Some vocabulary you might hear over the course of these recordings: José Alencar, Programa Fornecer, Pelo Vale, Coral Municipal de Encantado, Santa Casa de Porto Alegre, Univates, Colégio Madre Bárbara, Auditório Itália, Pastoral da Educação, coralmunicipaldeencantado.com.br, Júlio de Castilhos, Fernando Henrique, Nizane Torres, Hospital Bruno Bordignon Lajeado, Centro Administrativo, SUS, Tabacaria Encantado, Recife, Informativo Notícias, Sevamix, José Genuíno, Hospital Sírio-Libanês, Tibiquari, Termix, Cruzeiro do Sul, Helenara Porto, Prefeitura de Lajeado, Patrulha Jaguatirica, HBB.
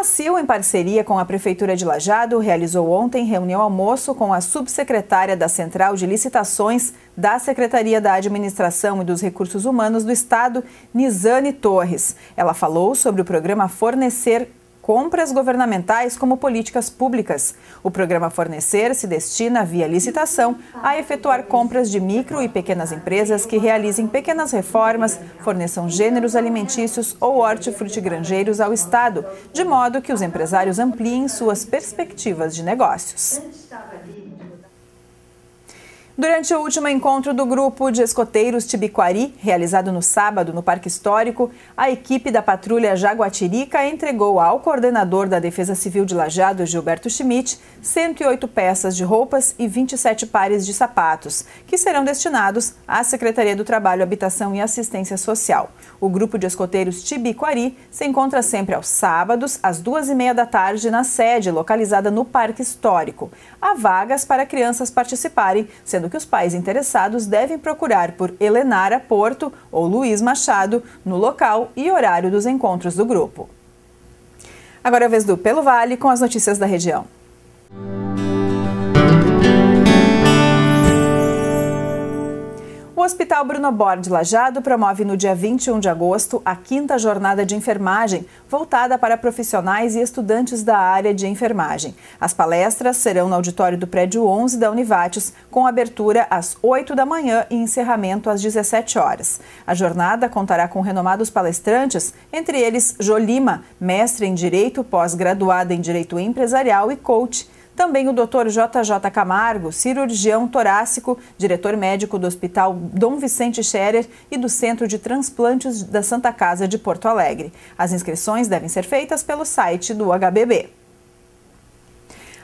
A Acil, em parceria com a Prefeitura de Lajeado, realizou ontem reunião almoço com a subsecretária da Central de Licitações da Secretaria da Administração e dos Recursos Humanos do Estado, Nizane Torres. Ela falou sobre o programa Fornecer, compras governamentais como políticas públicas. O programa Fornecer se destina, via licitação, a efetuar compras de micro e pequenas empresas que realizem pequenas reformas, forneçam gêneros alimentícios ou hortifruti granjeiros ao Estado, de modo que os empresários ampliem suas perspectivas de negócios. Durante o último encontro do grupo de escoteiros Tibiquari, realizado no sábado no Parque Histórico, a equipe da Patrulha Jaguatirica entregou ao coordenador da Defesa Civil de Lajeado, Gilberto Schmidt, 108 peças de roupas e 27 pares de sapatos, que serão destinados à Secretaria do Trabalho, Habitação e Assistência Social. O grupo de escoteiros Tibiquari se encontra sempre aos sábados, às 14h30 na sede, localizada no Parque Histórico. Há vagas para crianças participarem, sendo que os pais interessados devem procurar por Helenara Porto ou Luiz Machado no local e horário dos encontros do grupo. Agora é a vez do Pelo Vale com as notícias da região. O Hospital Bruno Bordignon Lajeado promove no dia 21 de agosto a 5ª jornada de enfermagem, voltada para profissionais e estudantes da área de enfermagem. As palestras serão no auditório do prédio 11 da Univates, com abertura às 8h e encerramento às 17h. A jornada contará com renomados palestrantes, entre eles Jô Lima, mestre em Direito, pós-graduada em Direito Empresarial e coach. Também o Dr. J.J. Camargo, cirurgião torácico, diretor médico do Hospital Dom Vicente Scherer e do Centro de Transplantes da Santa Casa de Porto Alegre. As inscrições devem ser feitas pelo site do HBB.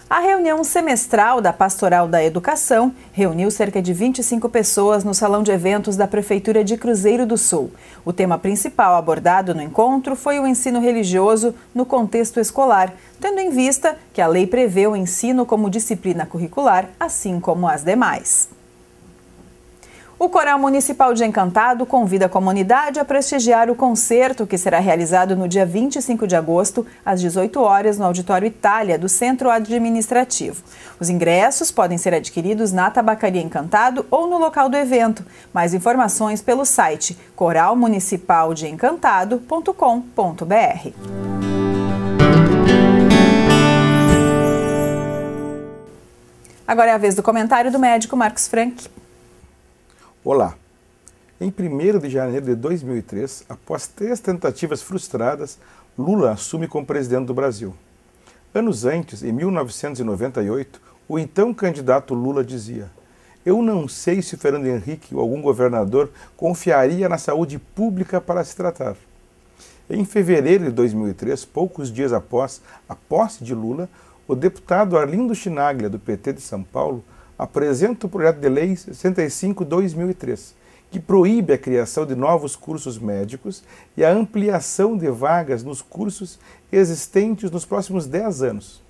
A reunião semestral da Pastoral da Educação reuniu cerca de 25 pessoas no Salão de Eventos da Prefeitura de Cruzeiro do Sul. O tema principal abordado no encontro foi o ensino religioso no contexto escolar, tendo em vista que a lei prevê o ensino como disciplina curricular, assim como as demais. O Coral Municipal de Encantado convida a comunidade a prestigiar o concerto que será realizado no dia 25 de agosto, às 18h, no Auditório Itália, do Centro Administrativo. Os ingressos podem ser adquiridos na Tabacaria Encantado ou no local do evento. Mais informações pelo site coralmunicipaldeencantado.com.br. Agora é a vez do comentário do médico Marcos Frank. Olá! Em 1º de janeiro de 2003, após 3 tentativas frustradas, Lula assume como presidente do Brasil. Anos antes, em 1998, o então candidato Lula dizia: "Eu não sei se Fernando Henrique ou algum governador confiaria na saúde pública para se tratar." Em fevereiro de 2003, poucos dias após a posse de Lula, o deputado Arlindo Chinaglia, do PT de São Paulo, apresenta o projeto de lei 65/2003, que proíbe a criação de novos cursos médicos e a ampliação de vagas nos cursos existentes nos próximos 10 anos.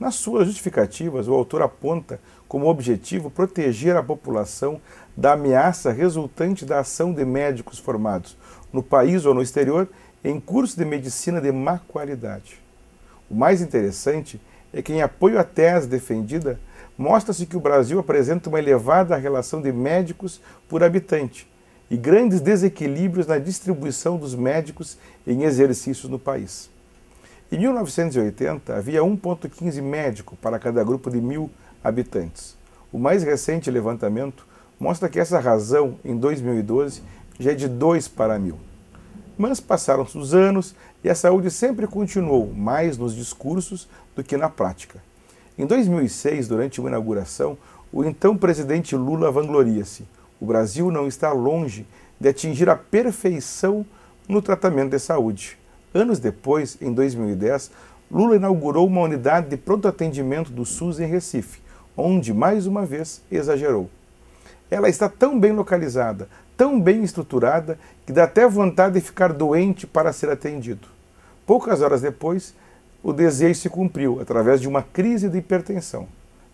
Nas suas justificativas, o autor aponta como objetivo proteger a população da ameaça resultante da ação de médicos formados, no país ou no exterior, em cursos de medicina de má qualidade. O mais interessante é que, em apoio à tese defendida, mostra-se que o Brasil apresenta uma elevada relação de médicos por habitante e grandes desequilíbrios na distribuição dos médicos em exercícios no país. Em 1980, havia 1,15 médico para cada grupo de 1.000 habitantes. O mais recente levantamento mostra que essa razão, em 2012, já é de 2 para 1.000. Mas passaram-se os anos e a saúde sempre continuou mais nos discursos do que na prática. Em 2006, durante uma inauguração, o então presidente Lula vangloria-se: "O Brasil não está longe de atingir a perfeição no tratamento de saúde." Anos depois, em 2010, Lula inaugurou uma unidade de pronto atendimento do SUS em Recife, onde, mais uma vez, exagerou. "Ela está tão bem localizada, tão bem estruturada, que dá até vontade de ficar doente para ser atendido." Poucas horas depois, o desejo se cumpriu através de uma crise de hipertensão.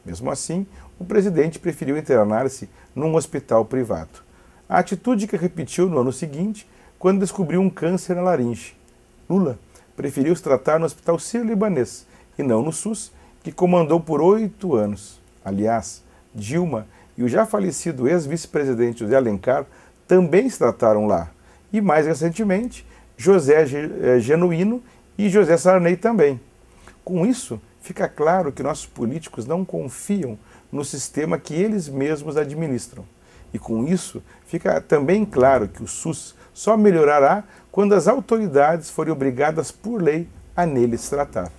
Mesmo assim, o presidente preferiu internar-se num hospital privado. A atitude que repetiu no ano seguinte, quando descobriu um câncer na laringe. Lula preferiu se tratar no Hospital Sírio-Libanês e não no SUS, que comandou por 8 anos. Aliás, Dilma e o já falecido ex-vice-presidente José Alencar também se trataram lá. E mais recentemente, José Genuíno e José Sarney também. Com isso, fica claro que nossos políticos não confiam no sistema que eles mesmos administram. E com isso, fica também claro que o SUS só melhorará quando as autoridades forem obrigadas por lei a nele se tratar.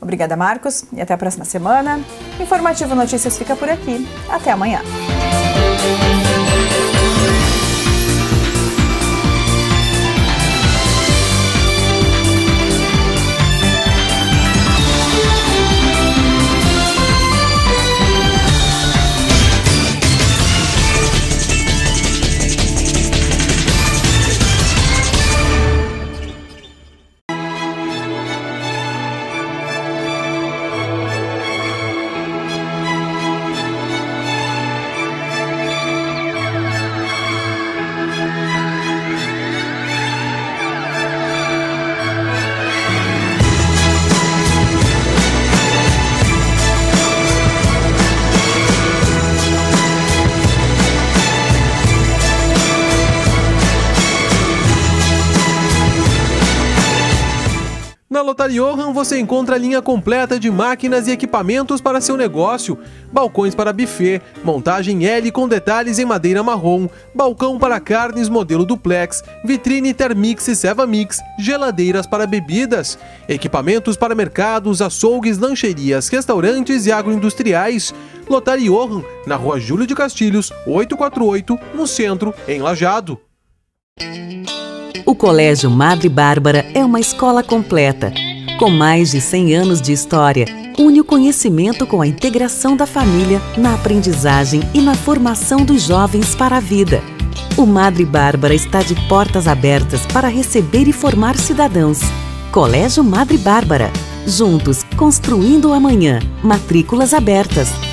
Obrigada, Marcos, e até a próxima semana. Informativo Notícias fica por aqui. Até amanhã. Lotariohan você encontra a linha completa de máquinas e equipamentos para seu negócio, balcões para buffet, montagem L com detalhes em madeira marrom, balcão para carnes modelo duplex, vitrine Termix e Sevamix, geladeiras para bebidas, equipamentos para mercados, açougues, lancherias, restaurantes e agroindustriais. Lotariohan, na Rua Júlio de Castilhos, 848, no centro, em Lajeado. O Colégio Madre Bárbara é uma escola completa, com mais de 100 anos de história. Une o conhecimento com a integração da família na aprendizagem e na formação dos jovens para a vida. O Madre Bárbara está de portas abertas para receber e formar cidadãos. Colégio Madre Bárbara. Juntos, construindo o amanhã. Matrículas abertas.